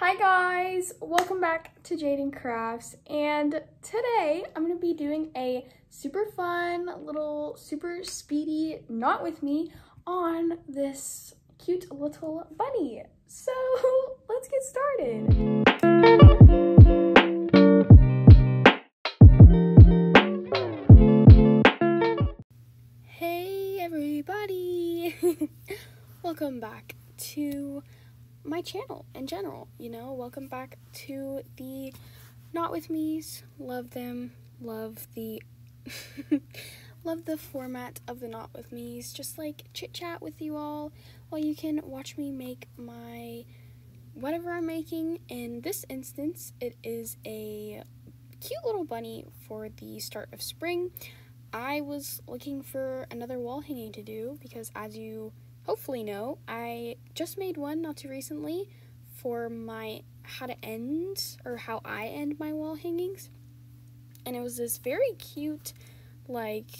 Hi guys, welcome back to Jaden Crafts, and today I'm going to be doing a super fun little super speedy knot with me on this cute little bunny. So let's get started. Hey everybody, welcome back to my channel in general. Welcome back to the knot with me's. Love them, love the format of the knot with me's, just like chit chat with you all while you can watch me make my whatever I'm making. In this instance, it is a cute little bunny for the start of spring. I was looking for another wall hanging to do because, as you hopefully no, I just made one not too recently for my how I end my wall hangings, and it was this very cute like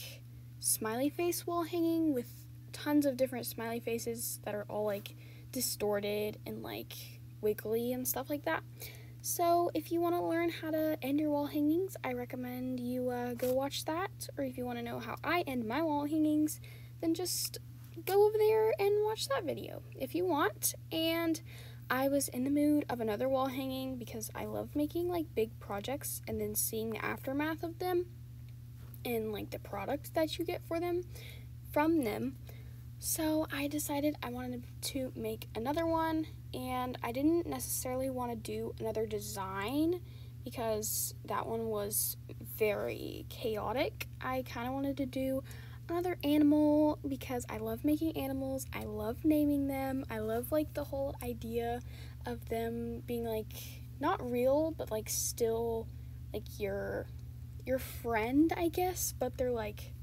smiley face wall hanging with tons of different smiley faces that are all like distorted and like wiggly and stuff like that. So if you want to learn how to end your wall hangings, I recommend you go watch that. Or if you want to know how I end my wall hangings, then just go over there and watch that video if you want. And I was in the mood of another wall hanging because I love making like big projects and then seeing the aftermath of them and like the product that you get for them from them. So I decided I wanted to make another one, and I didn't necessarily want to do another design because that one was very chaotic. I kind of wanted to do another animal because I love making animals, I love naming them, I love like the whole idea of them being like not real but like still like your friend, I guess, but they're like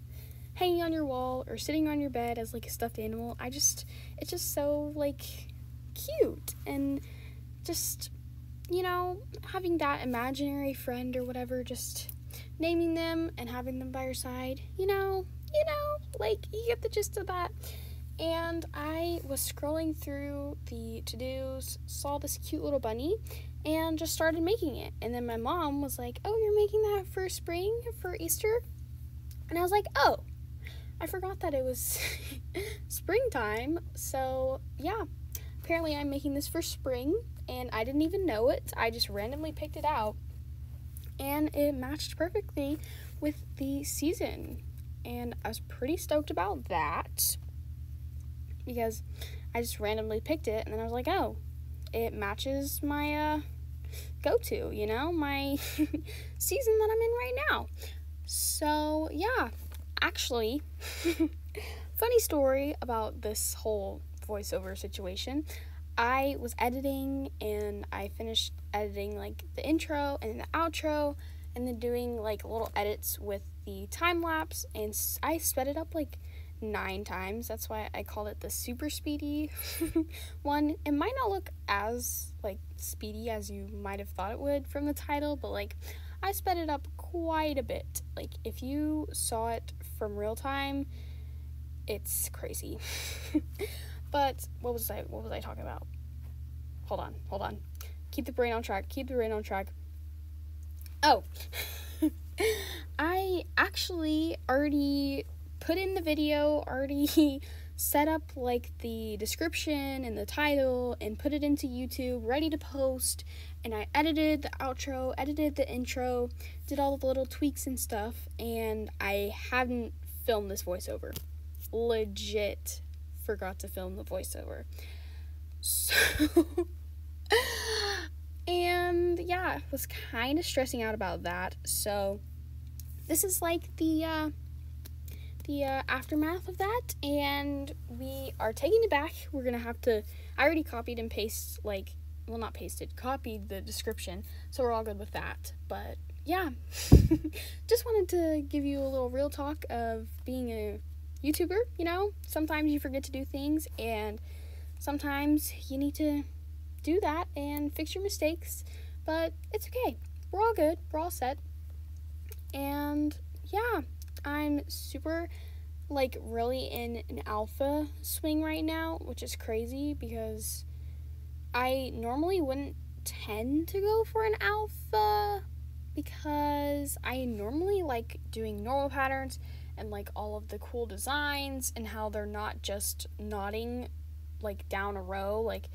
hanging on your wall or sitting on your bed as like a stuffed animal. It's just so like cute, and just, you know, having that imaginary friend or whatever, just naming them and having them by your side, you know, like, you get the gist of that. And I was scrolling through the to-dos, saw this cute little bunny, and just started making it. And then my mom was like, oh, you're making that for spring, for Easter? And I was like, oh, I forgot that it was springtime. So yeah, apparently I'm making this for spring, and I didn't even know it. I just randomly picked it out, and it matched perfectly with the season. And I was pretty stoked about that because I just randomly picked it, and then I was like, oh, it matches my go-to, my season that I'm in right now. So yeah, actually, funny story about this whole voiceover situation. I was editing, and I finished editing like the intro and the outro, and then doing like little edits with the time lapse, and I sped it up like 9 times. That's why I called it the super speedy one. It might not look as like speedy as you might have thought it would from the title, but like I sped it up quite a bit. Like if you saw it from real time, it's crazy. But what was I talking about? Hold on. Keep the brain on track. Oh, I actually already put in the video, already set up like the description and the title and put it into YouTube, ready to post, and I edited the outro, edited the intro, did all the little tweaks and stuff, and I hadn't filmed this voiceover. Legit forgot to film the voiceover. So... and yeah, I was kind of stressing out about that. So this is like the aftermath of that, and we are taking it back. We're gonna have to, I already copied and pasted, like, well, not pasted, copied the description, so we're all good with that. But yeah, just wanted to give you a little real talk of being a YouTuber. Sometimes you forget to do things, and sometimes you need to do that and fix your mistakes, but it's okay. We're all good. We're all set. And yeah, I'm super like really in an alpha swing right now, which is crazy because I normally wouldn't tend to go for an alpha because I normally like doing normal patterns and like all of the cool designs and how they're not just knotting like down a row, like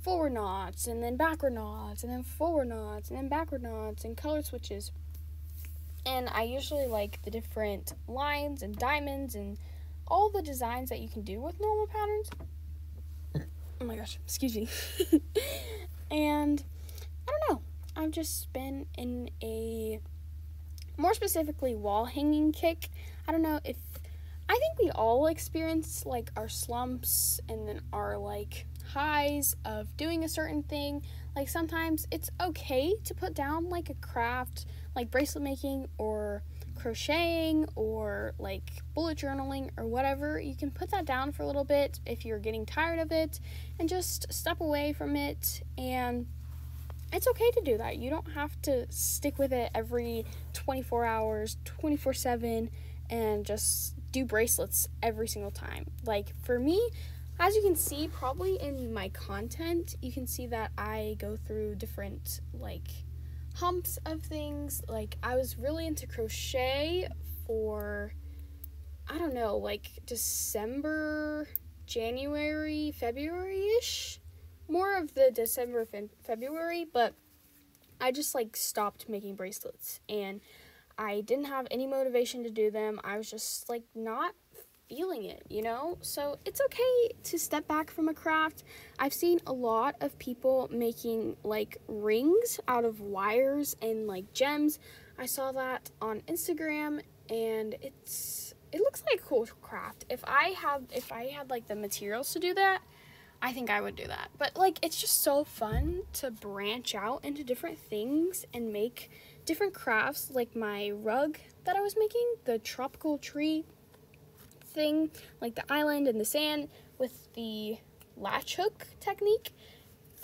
forward knots and then backward knots and then forward knots and then backward knots and color switches. And I usually like the different lines and diamonds and all the designs that you can do with normal patterns. Oh my gosh, excuse me. And I don't know, I've just been in a more specifically wall hanging kick. I don't know if, I think we all experience like our slumps and then our like highs of doing a certain thing. Like sometimes it's okay to put down like a craft like bracelet making or crocheting or like bullet journaling or whatever. You can put that down for a little bit if you're getting tired of it and just step away from it, and it's okay to do that. You don't have to stick with it every 24 hours 24/7 and just do bracelets every single time. Like for me, as you can see probably in my content, you can see that I go through different like humps of things. Like I was really into crochet for, I don't know, like December, January, February-ish, more of the December, February, but I just like stopped making bracelets and I didn't have any motivation to do them. I was just like not feeling it, you know? So it's okay to step back from a craft. I've seen a lot of people making like rings out of wires and like gems. I saw that on Instagram and it looks like a cool craft. If I had like the materials to do that, I think I would do that. But like it's just so fun to branch out into different things and make different crafts, like my rug that I was making, the tropical tree thing, like the island and the sand with the latch hook technique.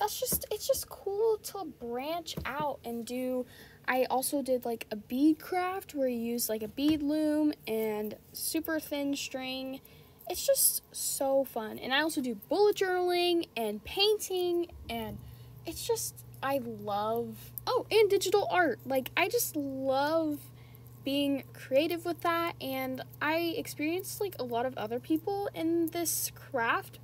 It's just cool to branch out and do. I also did like a bead craft where you use like a bead loom and super thin string. It's just so fun. And I also do bullet journaling and painting, and it's just, I love, oh, and digital art. Like I just love being creative with that, and I experienced like a lot of other people in this craft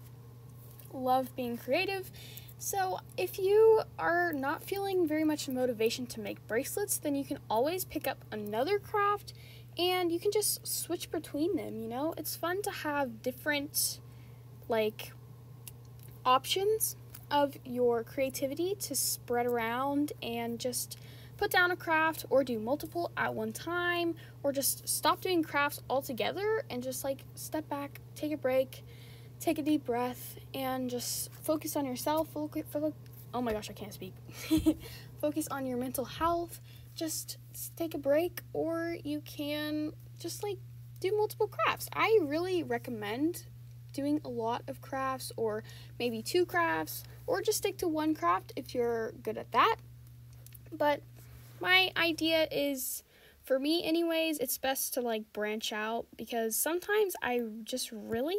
love being creative. So if you are not feeling very much motivation to make bracelets, then you can always pick up another craft and you can just switch between them, you know? It's fun to have different like options of your creativity to spread around and just put down a craft or do multiple at one time, or just stop doing crafts altogether and just like step back, take a break, take a deep breath, and just focus on yourself. Oh my gosh, I can't speak. Focus on your mental health. Just take a break, or you can just like do multiple crafts. I really recommend doing a lot of crafts, or maybe two crafts, or just stick to one craft if you're good at that. But my idea is, for me anyways, it's best to like branch out, because sometimes I just really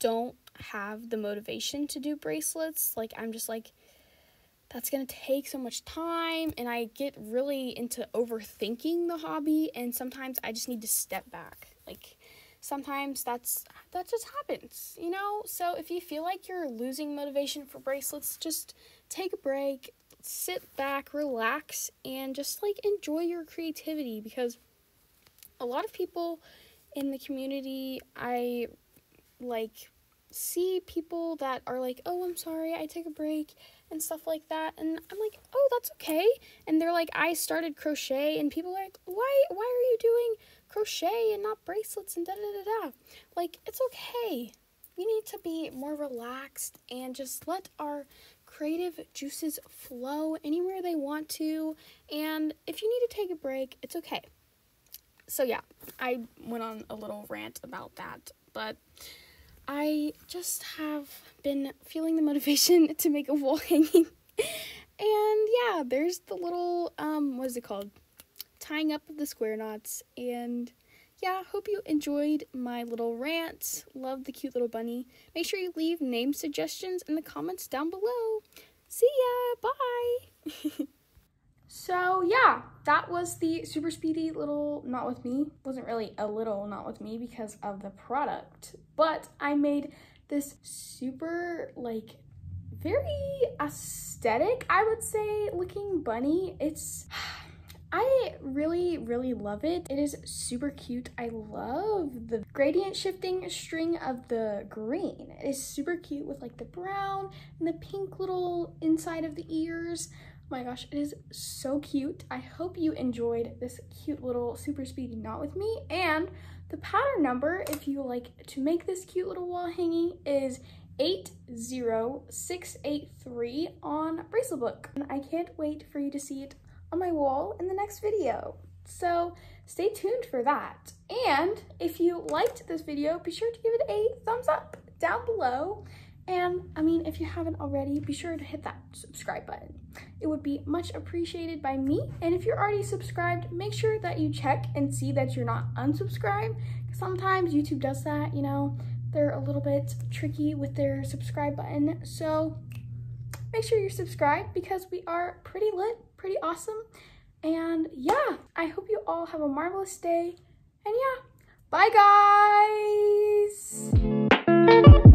don't have the motivation to do bracelets. Like I'm just like, that's gonna take so much time, and I get really into overthinking the hobby, and sometimes I just need to step back. Like sometimes that just happens, you know? So if you feel like you're losing motivation for bracelets, just take a break, sit back, relax, and just like enjoy your creativity, because a lot of people in the community, I like see people that are like, oh, I'm sorry, I take a break and stuff like that, and I'm like, oh, that's okay. And they're like, I started crochet, and people are like, why are you doing crochet and not bracelets and da da da da. Like, it's okay. We need to be more relaxed and just let our creative juices flow anywhere they want to, and if you need to take a break, it's okay. So yeah, I went on a little rant about that, but I just have been feeling the motivation to make a wall hanging. And yeah, there's the little what is it called, tying up the square knots. And yeah, hope you enjoyed my little rant. Love the cute little bunny. Make sure you leave name suggestions in the comments down below. See ya! Bye! So yeah, that was the super speedy little knot with me. Wasn't really a little knot with me because of the product, but I made this super like very aesthetic, I would say, looking bunny. It's, I really, really love it. It is super cute. I love the gradient shifting string of the green. It is super cute with like the brown and the pink little inside of the ears. Oh my gosh, it is so cute. I hope you enjoyed this cute little super speedy knot with me. And the pattern number, if you like to make this cute little wall hanging, is 80683 on Braceletbook. And I can't wait for you to see it on my wall in the next video, so stay tuned for that. And if you liked this video, be sure to give it a thumbs up down below, and I mean, if you haven't already, be sure to hit that subscribe button. It would be much appreciated by me. And if you're already subscribed, make sure that you check and see that you're not unsubscribed, because sometimes YouTube does that, you know, they're a little bit tricky with their subscribe button. So make sure you're subscribed, because we are pretty lit, pretty awesome. And yeah, I hope you all have a marvelous day. And yeah, bye guys.